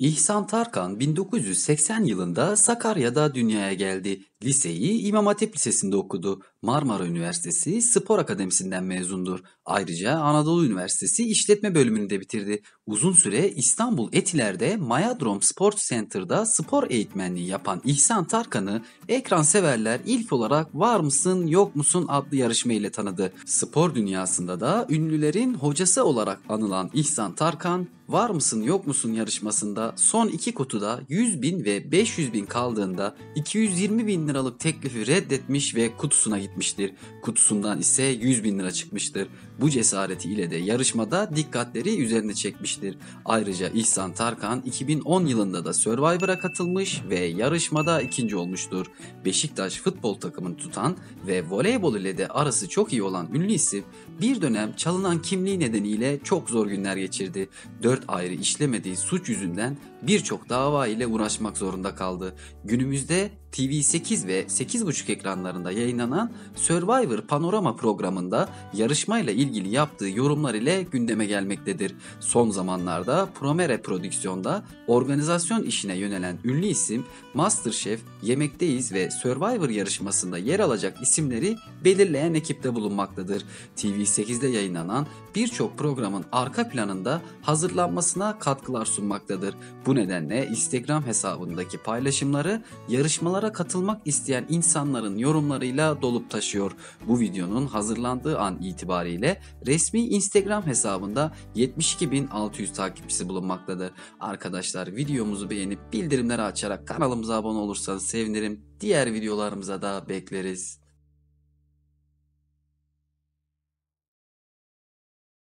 İhsan Tarkan 1980 yılında Sakarya'da dünyaya geldi. Liseyi İmam Hatip Lisesi'nde okudu. Marmara Üniversitesi Spor Akademisi'nden mezundur. Ayrıca Anadolu Üniversitesi İşletme bölümünü de bitirdi. Uzun süre İstanbul Etiler'de Mayadrom Sport Center'da spor eğitmenliği yapan İhsan Tarkan'ı ekran severler ilk olarak Var mısın yok musun adlı yarışma ile tanıdı. Spor dünyasında da ünlülerin hocası olarak anılan İhsan Tarkan, Var mısın yok musun yarışmasında son iki kutuda 100.000 ve 500.000 kaldığında 220.000 liralık teklifi reddetmiş ve kutusuna gitmiştir. Kutusundan ise 100.000 lira çıkmıştır. Bu cesaretiyle de yarışmada dikkatleri üzerine çekmiştir. Ayrıca İhsan Tarkan 2010 yılında da Survivor'a katılmış ve yarışmada ikinci olmuştur. Beşiktaş futbol takımını tutan ve voleybol ile de arası çok iyi olan ünlü isim bir dönem çalınan kimliği nedeniyle çok zor günler geçirdi. 4 ayrı işlemediği suç yüzünden birçok dava ile uğraşmak zorunda kaldı. Günümüzde TV 8 ve 8.5 ekranlarında yayınlanan Survivor Panorama programında yarışmayla ilgili yaptığı yorumlar ile gündeme gelmektedir. Son zamanlarda Promere Prodüksiyon'da organizasyon işine yönelen ünlü isim MasterChef, Yemekteyiz ve Survivor yarışmasında yer alacak isimleri belirleyen ekipte bulunmaktadır. TV 8'de yayınlanan birçok programın arka planında hazırlanmasına katkılar sunmaktadır. Bu nedenle Instagram hesabındaki paylaşımları yarışmalara katılmak isteyen insanların yorumlarıyla dolup taşıyor. Bu videonun hazırlandığı an itibariyle resmi Instagram hesabında 72.600 takipçisi bulunmaktadır. Arkadaşlar, videomuzu beğenip bildirimleri açarak kanalımıza abone olursanız sevinirim. Diğer videolarımıza da bekleriz.